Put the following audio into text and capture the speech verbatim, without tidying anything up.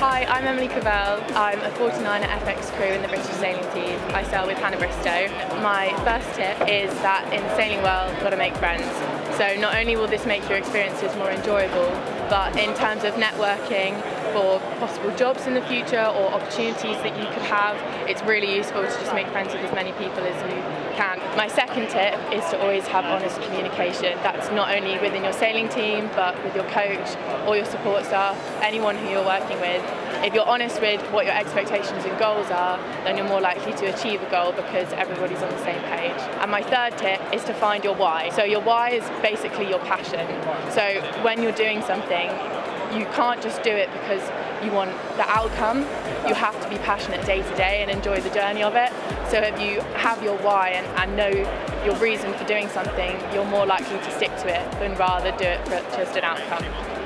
Hi, I'm Emily Covell. I'm a forty-niner F X crew in the British Sailing Team. I sail with Hannah Bristow. My first tip is that in the sailing world, you've got to make friends. So not only will this make your experiences more enjoyable, but in terms of networking for possible jobs in the future or opportunities that you could have, it's really useful to just make friends with as many people as you can. My second tip is to always have honest communication. That's not only within your sailing team, but with your coach or your support staff, anyone who you're working with. If you're honest with what your expectations and goals are, then you're more likely to achieve a goal because everybody's on the same page. And my third tip is to find your why. So your why is basically your passion. So when you're doing something, you can't just do it because you want the outcome. You have to be passionate day to day and enjoy the journey of it. So if you have your why and, and know your reason for doing something, you're more likely to stick to it than rather do it for just an outcome.